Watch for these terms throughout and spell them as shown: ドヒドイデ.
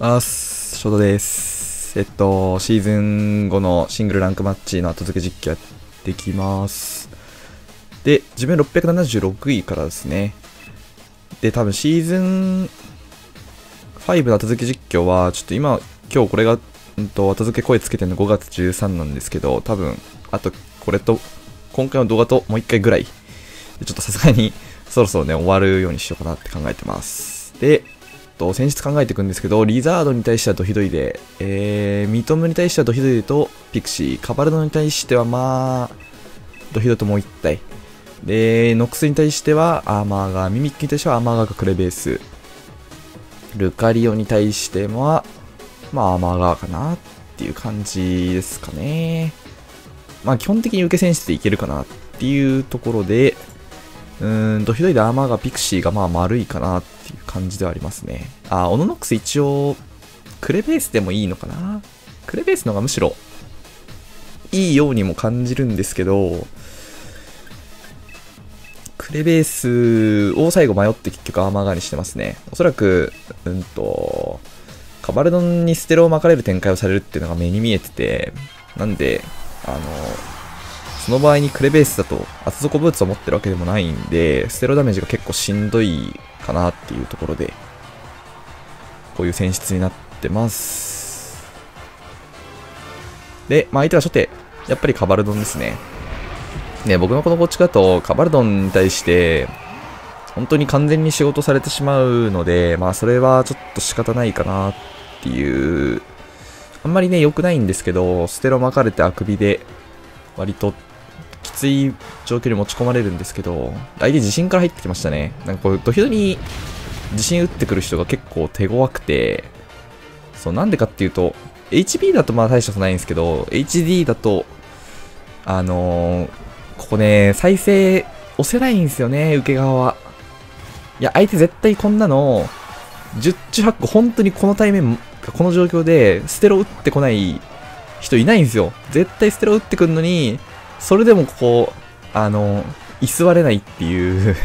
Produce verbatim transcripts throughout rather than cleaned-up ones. あす、ショートです。えっと、シーズンごのシングルランクマッチの後付け実況やってきます。で、自分ろっぴゃくななじゅうろくいからですね。で、多分シーズンごの後付け実況は、ちょっと今、今日これが、うんと、後付け声つけてるのごがつじゅうさんなんですけど、多分、あと、これと、今回の動画ともういっかいぐらい、ちょっとさすがに、そろそろね、終わるようにしようかなって考えてます。で、と先日考えていくんですけど、リザードに対してはドひどいで、えー、ミトムに対してはドひどいとピクシー、カバルドに対してはまあドひどいともういったいで、ノックスに対してはアーマーガー、ミミックに対してはアーマーガーかクレベース、ルカリオに対してはまあアーマーガーかなっていう感じですかね。まあ基本的に受け選手でいけるかなっていうところで、うーん、ドひどいでアーマーがピクシーがまあ丸いかなっていう感じではありますね。あ、オノノックス一応、クレベースでもいいのかな。クレベースの方がむしろ、いいようにも感じるんですけど、クレベースを最後迷って結局アーマーガーにしてますね。おそらく、うんと、カバルドンにステロを巻かれる展開をされるっていうのが目に見えてて、なんで、あの、その場合にクレベースだと厚底ブーツを持ってるわけでもないんで、ステロダメージが結構しんどいかなっていうところで、こういう選出になってます。で、まあ、相手は初手、やっぱりカバルドンですね。ね、僕のこの構築だと、カバルドンに対して、本当に完全に仕事されてしまうので、まあ、それはちょっと仕方ないかなっていう、あんまりね、良くないんですけど、ステロ巻かれてあくびで、割と、きつい状況に持ち込まれるんですけど、相手自信から入ってきましたね。なんかこう、ドヒドに自信打ってくる人が結構手強くて、そう、なんでかっていうと、エイチビー だとまあ大したことないんですけど、エイチディー だと、あのー、ここね、再生押せないんですよね、受け側は。いや、相手絶対こんなの、じゅっちゅうはっこ、本当にこの対面、この状況で、ステロ打ってこない人いないんですよ。絶対ステロ打ってくるのに、それでもこう、あの、居座れないっていう。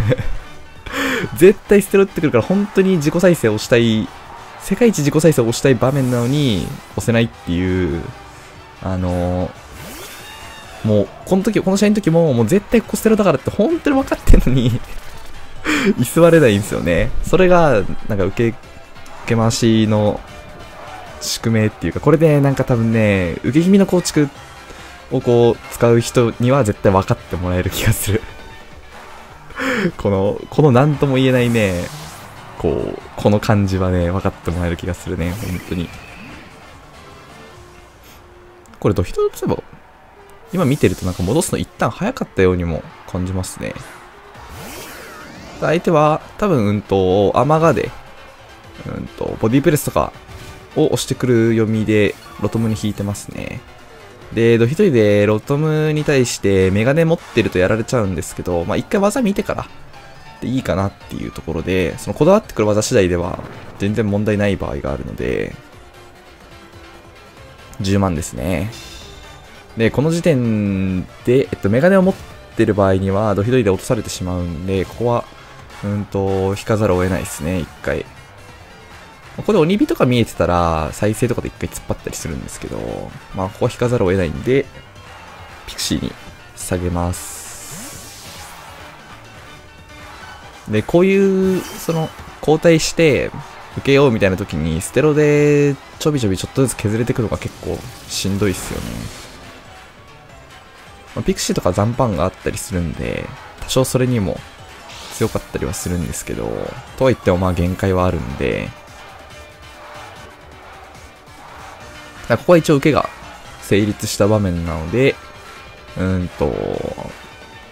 絶対ステロ打ってくるから本当に自己再生をしたい、世界一自己再生をしたい場面なのに、押せないっていう、あの、もう、この時、この試合の時も、もう絶対ここステロだからって本当に分かってんのに、居座れないんですよね。それが、なんか受け、受け回しの宿命っていうか、これでなんか多分ね、受け気味の構築、をこう使う人には絶対分かってもらえる気がするこのこの何とも言えないね、こうこの感じはね、分かってもらえる気がするね。本当にこれドヒドとすれば今見てるとなんか戻すの一旦早かったようにも感じますね。相手は多分うんとアマガでうんとボディプレスとかを押してくる読みでロトムに引いてますね。で、ドヒドリでロトムに対してメガネ持ってるとやられちゃうんですけど、まあ一回技見てからでいいかなっていうところで、そのこだわってくる技次第では全然問題ない場合があるので、じゅうまんですね。で、この時点で、えっと、メガネを持ってる場合にはドヒドリで落とされてしまうんで、ここは、うんと、引かざるを得ないですね、一回。ここで鬼火とか見えてたら、再生とかで一回突っ張ったりするんですけど、まあ、ここは引かざるを得ないんで、ピクシーに下げます。で、こういう、その、交代して、受けようみたいな時に、ステロで、ちょびちょびちょっとずつ削れてくのが結構しんどいっすよね。まあ、ピクシーとか残飯があったりするんで、多少それにも強かったりはするんですけど、とはいってもまあ限界はあるんで、ここは一応受けが成立した場面なので、うーんと、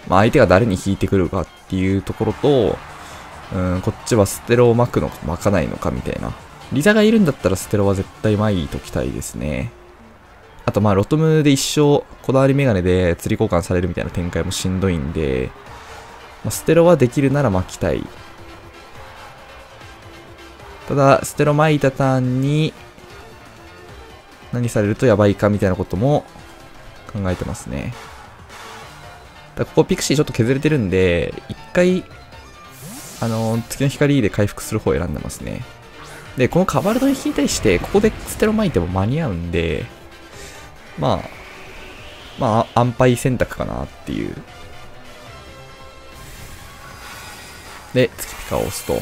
まあ、相手が誰に引いてくるかっていうところと、うん、こっちはステロを巻くのか巻かないのかみたいな。リザがいるんだったらステロは絶対巻いときたいですね。あとまあロトムで一生こだわりメガネで釣り交換されるみたいな展開もしんどいんで、まあ、ステロはできるなら巻きたい。ただ、ステロ巻いたターンに、何されるとやばいかみたいなことも考えてますね。だここピクシーちょっと削れてるんで、一回、あのー、月の光で回復する方を選んでますね。で、このカバルドに引き対して、ここでステロ巻いても間に合うんで、まあ、まあ、安牌選択かなっていう。で、月ピカを押すと。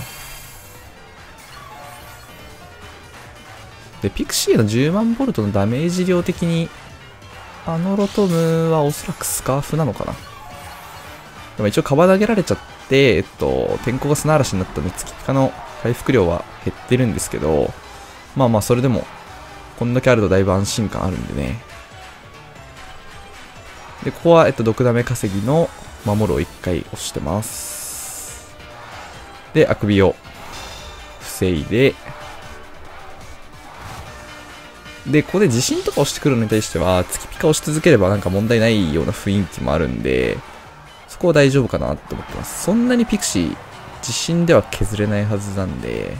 で、ピクシーのじゅうまんボルトのダメージ量的に、あのロトムはおそらくスカーフなのかな。でも一応カバー投げられちゃって、えっと、天候が砂嵐になったので、月ピカの回復量は減ってるんですけど、まあまあ、それでも、こんだけあるとだいぶ安心感あるんでね。で、ここは、えっと、毒ダメ稼ぎの守るをいっかい押してます。で、あくびを防いで、で、ここで地震とか押してくるのに対しては、月ピカ押し続ければなんか問題ないような雰囲気もあるんで、そこは大丈夫かなって思ってます。そんなにピクシー、地震では削れないはずなんで、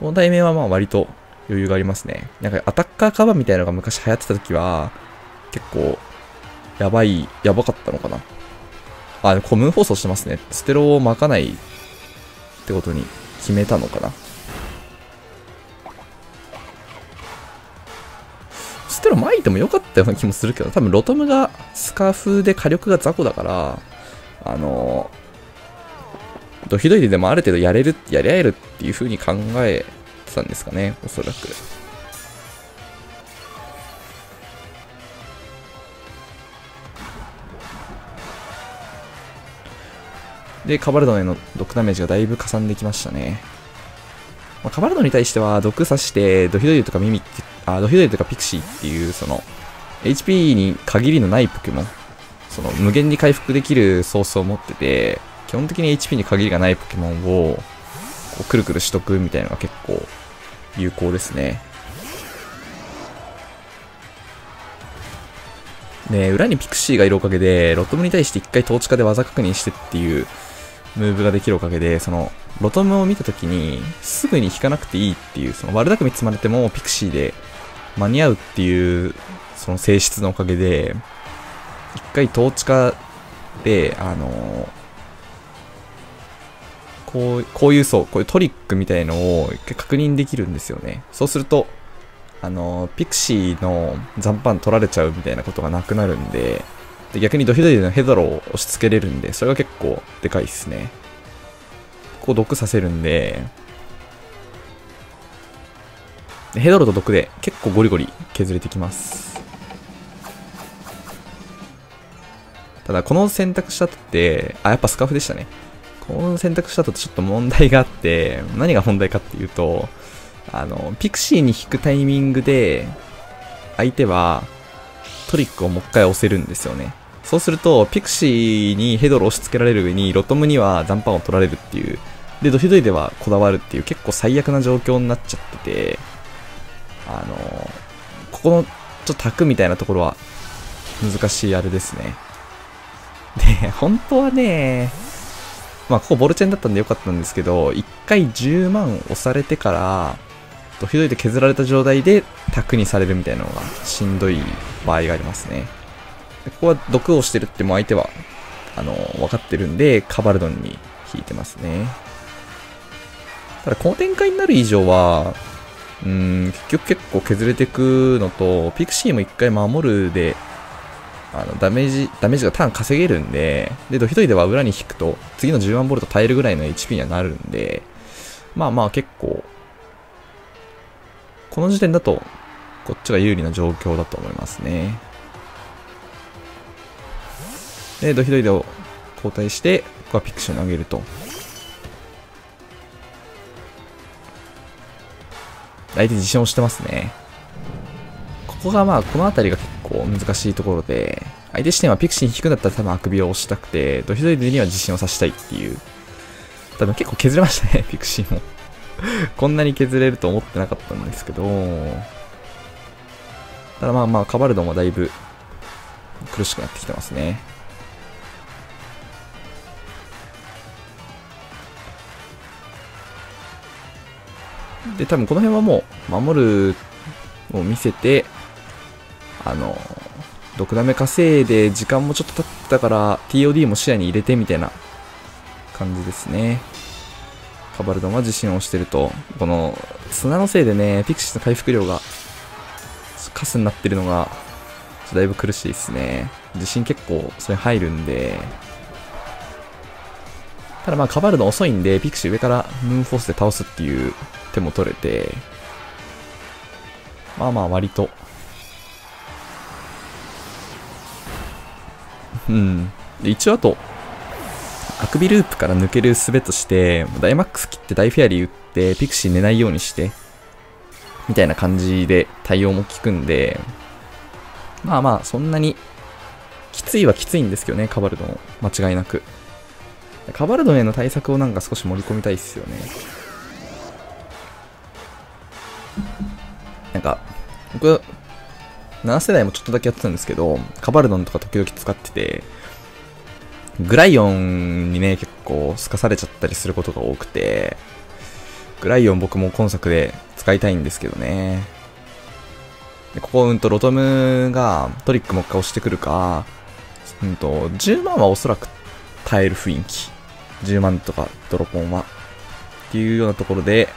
この対面はまあ割と、余裕がありますね。なんかアタッカーカバーみたいなのが昔流行ってた時は、結構、やばい、やばかったのかな。あ、コム放送してますね。ステロを巻かないってことに決めたのかな。ステロ巻いてもよかったような気もするけど、多分ロトムがスカーフで火力が雑魚だから、あの、ドヒドヒででもある程度やれる、やり合えるっていう風に考え、たんですかね、おそらく。で、カバルドンへの毒ダメージがだいぶかさんできましたね。まあ、カバルドンに対しては毒刺してドヒドリとかミミあドヒドリとかピクシーっていうその エイチピー に限りのないポケモン、その無限に回復できるソースを持ってて、基本的に エイチピー に限りがないポケモンをこうくるくるしとくみたいなのが結構有効ですね。で、裏にピクシーがいるおかげで、ロトムに対して一回トーチカで技確認してっていうムーブができるおかげで、その、ロトムを見たときに、すぐに引かなくていいっていう、その悪巧み積まれてもピクシーで間に合うっていう、その性質のおかげで、一回トーチカで、あのー、こう、こういうそう、こういうトリックみたいのを確認できるんですよね。そうすると、あの、ピクシーの残飯取られちゃうみたいなことがなくなるんで、で逆にドヒドリのヘドロを押し付けれるんで、それが結構でかいですね。こう毒させるんで、でヘドロと毒で結構ゴリゴリ削れてきます。ただ、この選択したって、あ、やっぱスカーフでしたね。この選択したとちょっと問題があって、何が問題かっていうと、あの、ピクシーに引くタイミングで、相手はトリックをもう一回押せるんですよね。そうすると、ピクシーにヘドロ押し付けられる上に、ロトムには残飯を取られるっていう、で、ドヒドリではこだわるっていう、結構最悪な状況になっちゃってて、あの、ここの、ちょっと卓みたいなところは、難しいあれですね。で、本当はね、まあ、ここボルチェンだったんで良かったんですけど、一回じゅうまん押されてから、ドヒドリで削られた状態で卓にされるみたいなのがしんどい場合がありますね。でここは毒をしてるっても相手は、あの、分かってるんで、カバルドンに引いてますね。ただ、この展開になる以上は、うーん、結局結構削れてくのと、ピクシーも一回守るで、あのダメージ、ダメージがターン稼げるんで、で、ドヒドリでは裏に引くと、次のじゅうまんボルト耐えるぐらいの エイチピー にはなるんで、まあまあ結構、この時点だと、こっちが有利な状況だと思いますね。で、ドヒドリでを交代して、ここはピクシーに上げると。相手自信をしてますね。ここがまあ、この辺りが結構、難しいところで、相手視点はピクシーに引くんだったら多分あくびを押したくて、ドヒドリには自信をさせたいっていう。多分結構削れましたね、ピクシーも。こんなに削れると思ってなかったんですけど、ただまあまあ、カバルドンはだいぶ苦しくなってきてますね。で、多分この辺はもう、守るを見せて、あの、毒ダメ稼いで時間もちょっと経ったから ティーオーディー も視野に入れてみたいな感じですね。カバルドンは自信をしてると。この砂のせいでね、ピクシーの回復量がカスになってるのがだいぶ苦しいですね。自信結構それ入るんで。ただまあカバルドン遅いんで、ピクシー上からムーンフォースで倒すっていう手も取れて、まあまあ割と、うん。で一応あと、あくびループから抜ける術として、ダイマックス切って大フェアリー打って、ピクシー寝ないようにして、みたいな感じで対応も効くんで、まあまあ、そんなに、きついはきついんですけどね、カバルドン。間違いなく。カバルドンへの対策をなんか少し盛り込みたいっすよね。なんか、僕、なな世代もちょっとだけやってたんですけど、カバルドンとか時々使ってて、グライオンにね、結構すかされちゃったりすることが多くて、グライオン僕も今作で使いたいんですけどね。でここ、うんと、ロトムがトリックもっか押してくるか、うんと、じゅうまんはおそらく耐える雰囲気。じゅうまんとかドロポンは。っていうようなところで、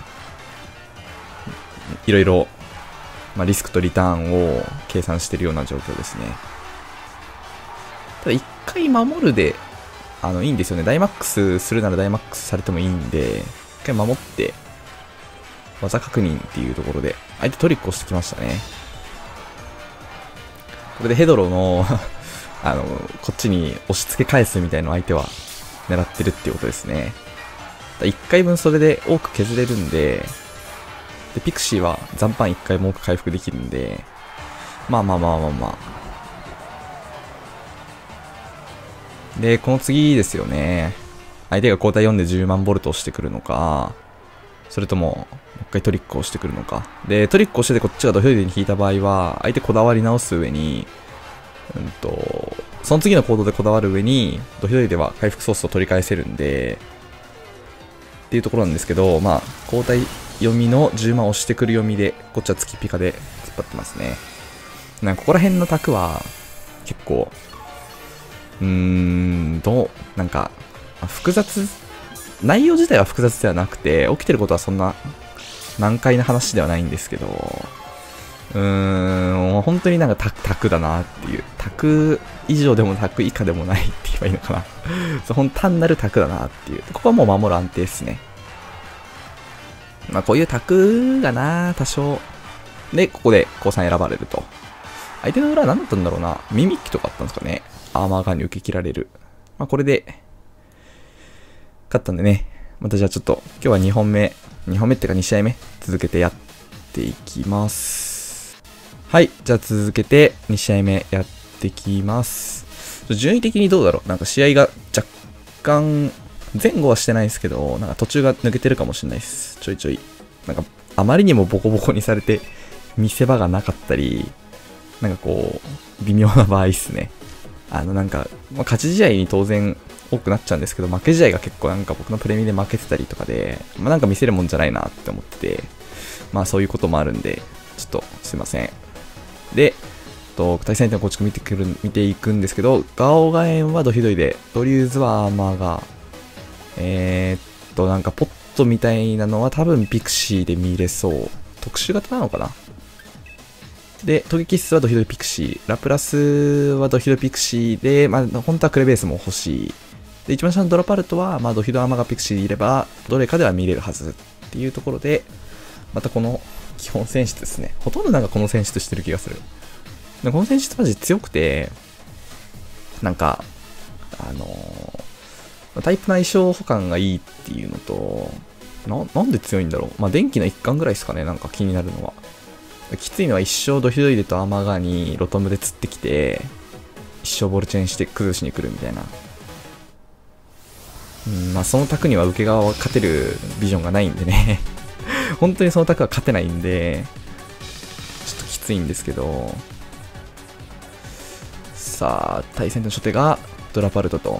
いろいろ、まあ、リスクとリターンを計算しているような状況ですね。ただ、一回守るで、あの、いいんですよね。ダイマックスするならダイマックスされてもいいんで、一回守って、技確認っていうところで、相手トリックをしてきましたね。これでヘドロの、あの、こっちに押し付け返すみたいなのを相手は狙ってるっていうことですね。一回分それで多く削れるんで、でピクシーは残飯一回も多く回復できるんで、まあまあまあまあまあ。で、この次ですよね。相手が交代よんでじゅうまんボルトをしてくるのか、それとも、もう一回トリックをしてくるのか。で、トリックをしててこっちが土俵で引いた場合は、相手こだわり直す上に、うんと、その次の行動でこだわる上に、土俵では回復ソースを取り返せるんで、っていうところなんですけど、まあ、交代読みのじゅうまん押してくる読みで、こっちは月ピカで突っ張ってますね。なんかここら辺の卓は、結構、うーん、どう、なんか、複雑、内容自体は複雑ではなくて、起きてることはそんな難解な話ではないんですけど、うーん、本当になんかタク、タクだなっていう、タク以上でもタク以下でもないって言えばいいのかな。そう、単なるタクだなっていう。ここはもう守る安定ですね。まあこういうタクがな、多少。で、ここで降参選ばれると。相手の裏は何だったんだろうな。ミミッキとかあったんですかね。アーマーガンに受け切られる。まあこれで、勝ったんでね。またじゃあちょっと、今日はにほんめ、にほんめっていうかに試合目、続けてやっていきます。はい。じゃあ続けてに試合目やってきます。順位的にどうだろう？なんか試合が若干、前後はしてないですけど、なんか途中が抜けてるかもしれないです。ちょいちょい。なんか、あまりにもボコボコにされて、見せ場がなかったり、なんかこう、微妙な場合っすね。あのなんか、まあ、勝ち試合に当然、多くなっちゃうんですけど、負け試合が結構なんか僕のプレミで負けてたりとかで、まあ、なんか見せるもんじゃないなって思ってて、まあそういうこともあるんで、ちょっとすいません。で、と対戦相手の構築見てくる、見ていくんですけど、ガオガエンはドヒドイで、ドリューズはアーマーが、えー、っと、なんかポットみたいなのは多分ピクシーで見れそう。特殊型なのかな？で、トゲキッスはドヒドイピクシー、ラプラスはドヒドイピクシーで、まあ本当はクレベースも欲しい。で一番下のドラパルトは、まあ、ドヒドアーマガピクシーにいれば、どれかでは見れるはずっていうところで、またこの基本選出ですね。ほとんどなんかこの選出してる気がする。でこの選出マジ強くて、なんか、あのー、タイプの相性補完がいいっていうのと、な、なんで強いんだろう。まあ、電気の一環ぐらいですかね、なんか気になるのは。きついのは一生ドヒドイデとアーマガにロトムで釣ってきて、一生ボルチェンして崩しに来るみたいな。まあその卓には受け側は勝てるビジョンがないんでね。本当にその卓は勝てないんで、ちょっときついんですけど。さあ、対戦の初手がドラパルトと。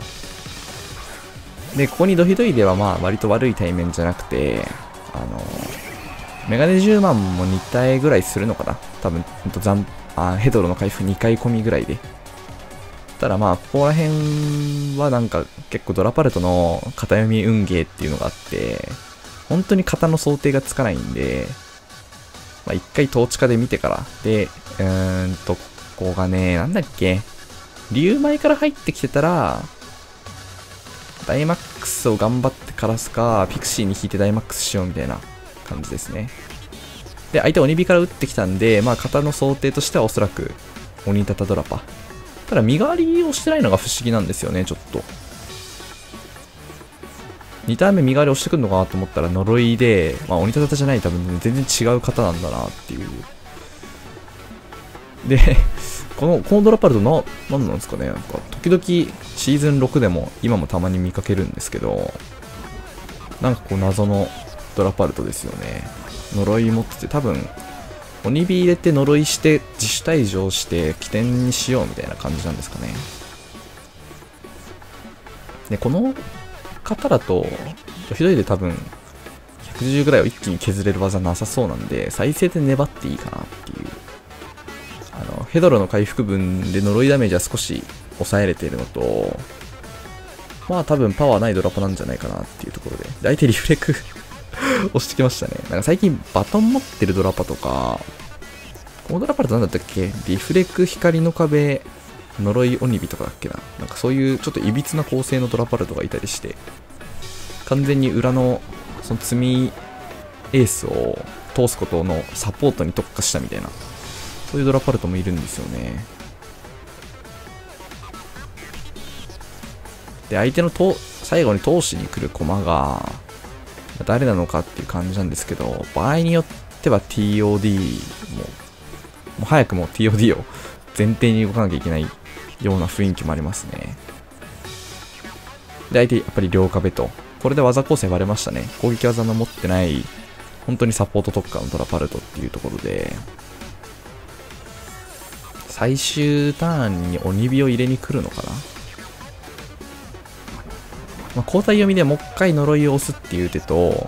で、ここにドヒドイではまあ割と悪い対面じゃなくて、あの、メガネじゅうまんもに体ぐらいするのかな。多分、あヘドロの回復にかい込みぐらいで。ただまあ、ここら辺はなんか結構ドラパルトの片読み運ゲーっていうのがあって、本当に型の想定がつかないんで、まあ、一回トーチカで見てから。で、うーんと、ここがね、なんだっけ。竜舞から入ってきてたら、ダイマックスを頑張ってからすか、ピクシーに引いてダイマックスしようみたいな感じですね。で、相手鬼火から打ってきたんで、まあ、型の想定としてはおそらく、鬼タタドラパ。ただ、身代わりをしてないのが不思議なんですよね、ちょっと。にターン目身代わり押してくるのかなと思ったら呪いで、まあ鬼タタタじゃない、多分全然違う方なんだなっていう。で、この、このドラパルトな、なんなんですかね、なんか時々シーズンろくでも今もたまに見かけるんですけど、なんかこう謎のドラパルトですよね。呪い持ってて、多分、鬼火入れて呪いして自主退場して起点にしようみたいな感じなんですかね。で、この、方だとひどいで多分ひゃくじゅうぐらいを一気に削れる技なさそうなんで、再生で粘っていいかなっていう。あのヘドロの回復分で呪いダメージは少し抑えれているのと、まあ多分パワーないドラパなんじゃないかなっていうところで、で相手リフレク押してきましたね。なんか最近バトン持ってるドラパとか、このドラパだと何だったっけ、リフレク光の壁呪い鬼火とかだっけな、なんかそういうちょっといびつな構成のドラパルトがいたりして、完全に裏のその積みエースを通すことのサポートに特化したみたいな、そういうドラパルトもいるんですよね。で、相手のと最後に通しに来る駒が誰なのかっていう感じなんですけど、場合によっては ティーオーディー も, もう早くも ティーオーディー を前提に動かなきゃいけないような雰囲気もありますね。で、相手やっぱり両壁と、これで技構成割れましたね。攻撃技の持ってない本当にサポート特化のドラパルトっていうところで、最終ターンに鬼火を入れに来るのかな、まあ、交代読みでもう一回呪いを押すっていう手と、うんと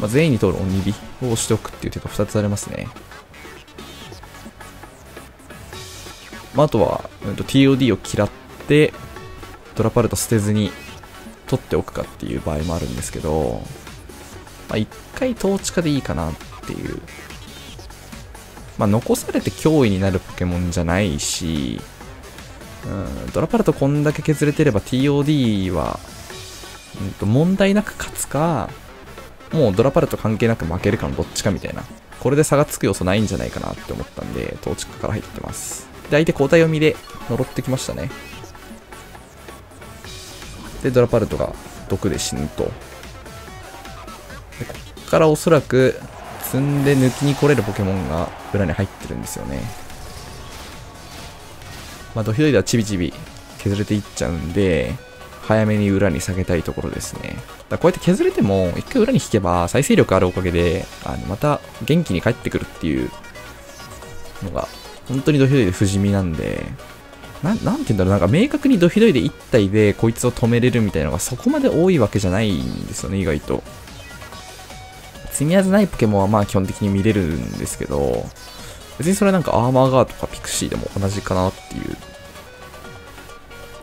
まあ、全員に通る鬼火を押しておくっていう手がふたつありますね。まあ、あとは、うん、と ティーオーディー を嫌ってドラパルト捨てずに取っておくかっていう場合もあるんですけど、まあ、いっかいトーチカでいいかなっていう、まあ、残されて脅威になるポケモンじゃないし、うん、ドラパルトこんだけ削れてれば ティーオーディー は、うん、と問題なく勝つか、もうドラパルト関係なく負けるかのどっちかみたいな、これで差がつく要素ないんじゃないかなって思ったんでトーチカから入ってます。で、相手交代読みで呪ってきましたね。で、ドラパルトが毒で死ぬと。で、こっからおそらく積んで抜きに来れるポケモンが裏に入ってるんですよね。まあ、ドヒドイではちびちび削れていっちゃうんで、早めに裏に下げたいところですね。だこうやって削れても、一回裏に引けば再生力あるおかげで、あのまた元気に帰ってくるっていうのが、本当にドヒドイで不死身なんで、な, なんて言うんだろう、なんか明確にドヒドイでいち体でこいつを止めれるみたいなのがそこまで多いわけじゃないんですよね、意外と。積み合わせないポケモンはまあ基本的に見れるんですけど、別にそれはなんかアーマーガーとかピクシーでも同じかなっていう。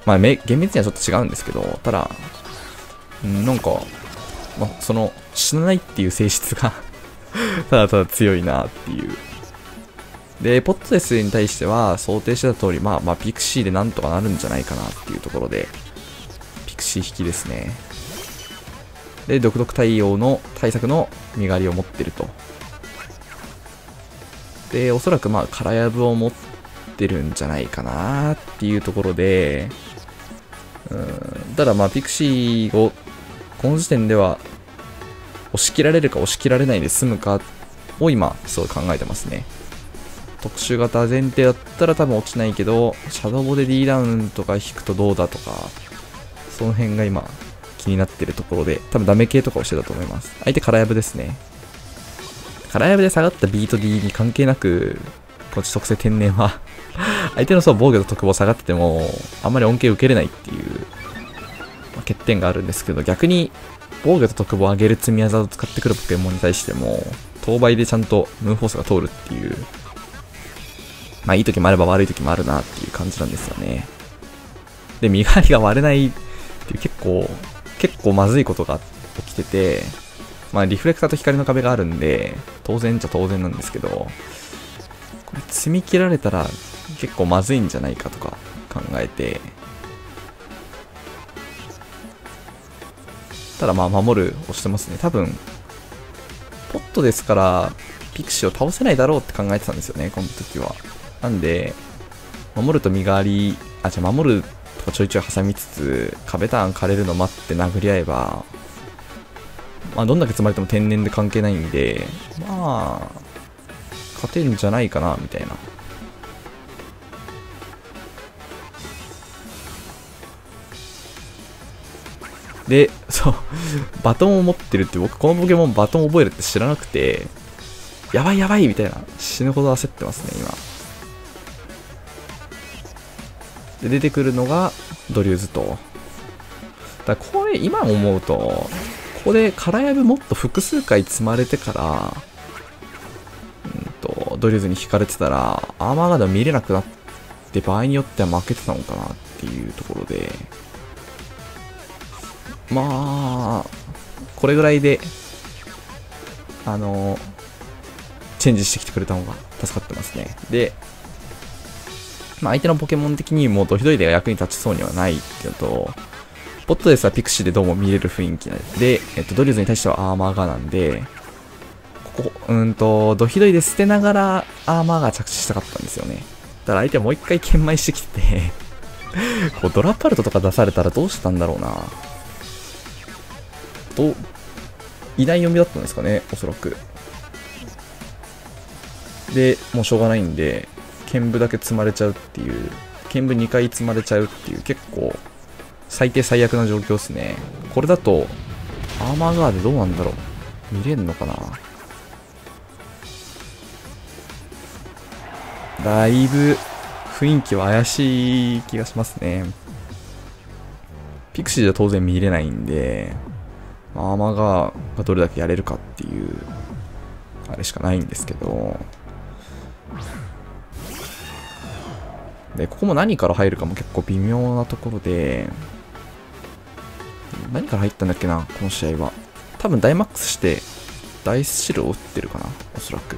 まあめ厳密にはちょっと違うんですけど、ただ、んなんか、まあ、その死なないっていう性質がただただ強いなっていう。で、ポットレスに対しては想定してた通り、まあまあピクシーでなんとかなるんじゃないかなっていうところで、ピクシー引きですね。で、独特対応の対策の身代わりを持ってると。で、おそらくまあ空やぶを持ってるんじゃないかなっていうところで、うーん、ただまあピクシーをこの時点では押し切られるか押し切られないで済むかを今そう考えてますね。特殊型前提だったら多分落ちないけど、シャドボで D ダウンとか引くとどうだとか、その辺が今気になってるところで、多分ダメ系とかをしてたと思います。相手空やぶですね。空やぶで下がった B と D に関係なく、こっち特性天然は相手のそう防御と特防下がっててもあんまり恩恵受けれないっていう、まあ、欠点があるんですけど、逆に防御と特防を上げる積み技を使ってくるポケモンに対しても等倍でちゃんとムーンフォースが通るっていう、まあいい時もあれば悪い時もあるなっていう感じなんですよね。で、身代わりが割れないっていう結構、結構まずいことがあっ来てて、まあリフレクターと光の壁があるんで、当然っちゃ当然なんですけど、これ積み切られたら結構まずいんじゃないかとか考えて、ただまあ守る押してますね。多分ポットですからピクシーを倒せないだろうって考えてたんですよね、この時は。なんで守ると身代わり、あ、じゃあ守るとかちょいちょい挟みつつ壁ターン枯れるの待って殴り合えば、まあどんだけ積まれても天然で関係ないんで、まあ勝てるんじゃないかなみたいな。で、そうバトンを持ってるって、僕このポケモンバトン覚えるって知らなくて、やばいやばいみたいな、死ぬほど焦ってますね今。で出てくるのがドリューズと。だからこれ今思うと、ここでカラヤブもっと複数回積まれてから、うんとドリューズに引かれてたらアーマーガード見れなくなって、場合によっては負けてたのかなっていうところで。まあ、これぐらいで、あの、チェンジしてきてくれた方が助かってますね。で、まあ、相手のポケモン的にもドヒドヒでは役に立ちそうにはないっていうのと、ポットですはピクシーでどうも見れる雰囲気で、えっと、ドリューズに対してはアーマーガーなんで、ここ、うんと、ドヒドヒで捨てながらアーマーガー着地したかったんですよね。だから相手はもう一回研磨してきてて、こうドラパルトとか出されたらどうしたんだろうな。といない読みだったんですかね、おそらく。でもうしょうがないんで剣舞だけ積まれちゃうっていう、剣舞にかい積まれちゃうっていう、結構最低最悪な状況ですね。これだとアーマーガーでどうなんだろう、見れんのかな。だいぶ雰囲気は怪しい気がしますね。ピクシーじゃ当然見れないんで、アーマーガーがどれだけやれるかっていうあれしかないんですけど。でここも何から入るかも結構微妙なところで、何から入ったんだっけな、この試合は。多分ダイマックスしてダイスシルを打ってるかな、おそらく。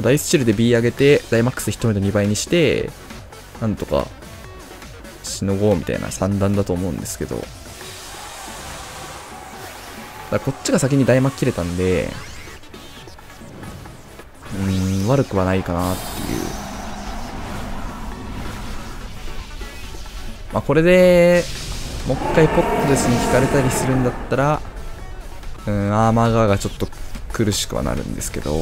ダイスシルで B 上げて、ダイマックスひとめのにばいにして、なんとかしのごうみたいな三段だと思うんですけど、だこっちが先にダイマ切れたんで、うーん悪くはないかなっていう。まあこれでもう一回ポットレスに引かれたりするんだったら、うん、アーマーガーがちょっと苦しくはなるんですけど、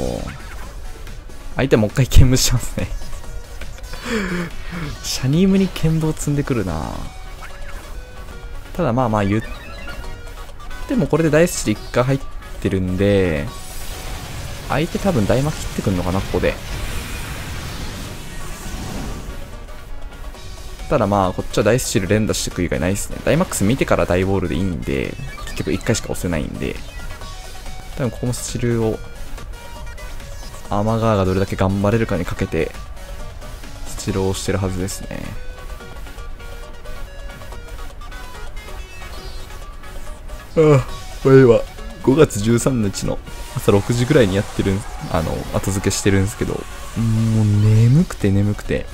相手はもう一回兼務しますねシャニームに剣舞を積んでくるな。ただまあまあ言っても、これでダイスでいっかい入ってるんで、相手多分ダイマ切ってくるのかな、ここで。ただまあこっちはダイスシール連打していく以外ないですね。ダイマックス見てからダイボールでいいんで、結局いっかいしか押せないんで、多分ここもシルをアーマーガーがどれだけ頑張れるかにかけて治療してるはずですね。ああ、これはごがつじゅうさんにちの朝ろくじぐらいにやってる、あの後付けしてるんですけど、もう眠くて眠くて、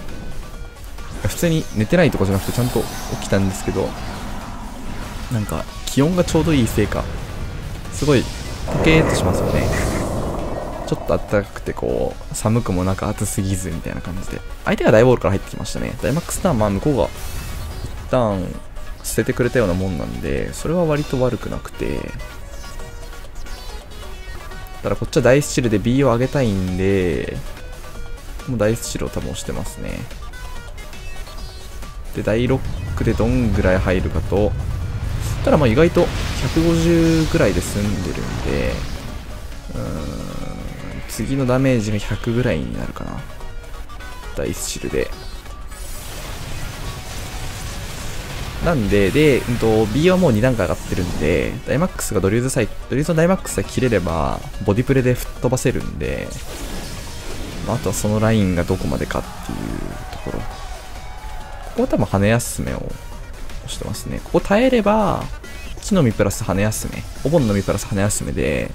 普通に寝てないとかじゃなくてちゃんと起きたんですけど、なんか気温がちょうどいいせいか、すごいポケーっとしますよね。ちょっと暖かくて、こう寒くもなく暑すぎずみたいな感じで、相手がダイボールから入ってきましたね。ダイマックスターン、まあ向こうが一旦捨ててくれたようなもんなんで、それは割と悪くなくて、ただこっちはダイスチルで B を上げたいんで、もうダイスチルを多分押してますね。でだいろっくでどんぐらい入るかと、ただまあ意外とひゃくごじゅうぐらいで済んでるんで、うーん次のダメージがひゃくぐらいになるかな、ダイスシルで。なんで、で、うんと、B はもうにだんかい上がってるんで、ダイマックスがドリューズさえ、ドリューズのダイマックスさえ切れれば、ボディプレで吹っ飛ばせるんで、まあ、あとはそのラインがどこまでかっていうところ。ここは多分、羽休めをしてますね。ここ耐えれば、地の実プラス羽休め、お盆の実プラス羽休めで、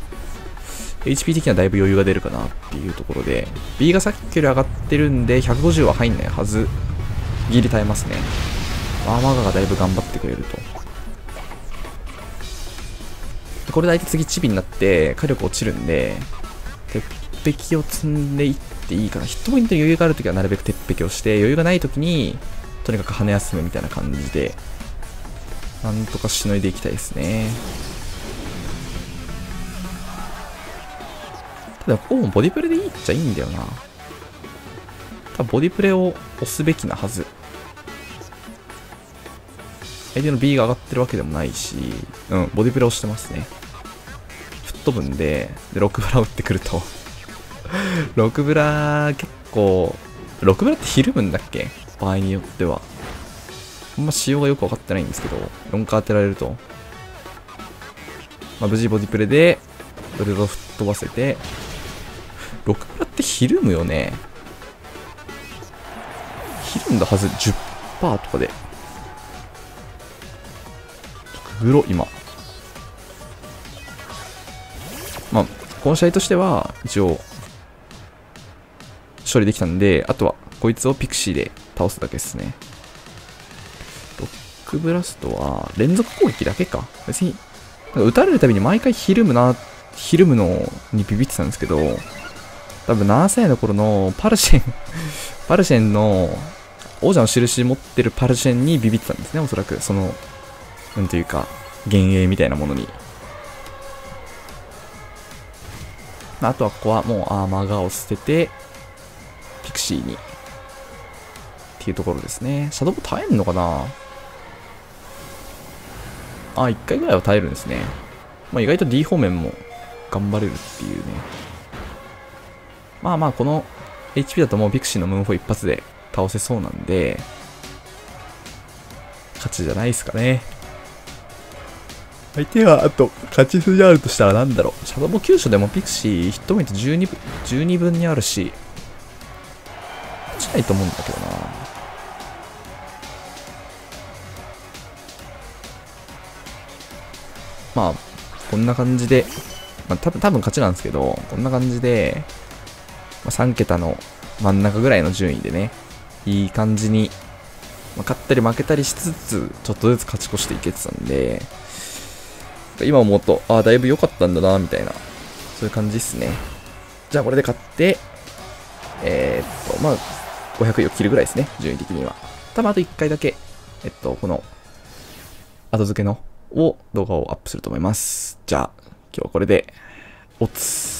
エイチピー 的にはだいぶ余裕が出るかなっていうところで、B がさっきより上がってるんで、ひゃくごじゅうは入んないはず。ギリ耐えますね。アーマーガーがだいぶ頑張ってくれると。でこれで相手次チビになって、火力落ちるんで、鉄壁を積んでいっていいかな。ヒットポイントに余裕があるときはなるべく鉄壁をして、余裕がないときに、とにかく羽休めみたいな感じで、なんとかしのいでいきたいですね。ただ、ここもボディプレでいいっちゃいいんだよな。ただ、ボディプレを押すべきなはず。相手の B が上がってるわけでもないし、うん、ボディプレをしてますね。吹っ飛ぶんで、で、ろくブラ打ってくると。ろくブラ、結構、ろくブラってひるむんだっけ場合によっては。あんま仕様がよく分かってないんですけど、よんカー当てられると。まあ、無事ボディプレで、ブレードを吹っ飛ばせて、ろくブラってひるむよね。ひるんだはず、じゅっパーセント とかで。グロ、今。まあ、この試合としては、一応、処理できたんで、あとは、こいつをピクシーで倒すだけですね。ロックブラストは、連続攻撃だけか。別に、撃たれるたびに毎回ひるむな、ひるむのにビビってたんですけど、多分ななさいの頃のパルシェン、パルシェンの、王者の印持ってるパルシェンにビビってたんですね、おそらく。その、なんというか、幻影みたいなものに。まあ、あとはここはもうアーマーガーを捨てて、ピクシーに。っていうところですね。シャドウも耐えんのかなあ、いっかいぐらいは耐えるんですね。まあ、意外と D 方面も頑張れるっていうね。まあまあ、この エイチピー だともうピクシーのムーンフォー一発で倒せそうなんで、勝ちじゃないですかね。相手は、あと、勝ち筋あるとしたらなんだろう。シャドボ急所でもピクシー、ヒットポイントじゅうにぶんにあるし、落ちないと思うんだけどな。まあ、こんな感じで、まあ、多分、多分勝ちなんですけど、こんな感じで、まあ、さん桁の真ん中ぐらいの順位でね、いい感じに、まあ、勝ったり負けたりしつつ、ちょっとずつ勝ち越していけてたんで、今思うと、ああ、だいぶ良かったんだな、みたいな。そういう感じっすね。じゃあ、これで勝って、えー、っと、まあ、ごひゃくいを切るぐらいですね、順位的には。多分あといっかいだけ、えっと、この、後付けの、を、動画をアップすると思います。じゃあ、今日はこれで、おつ。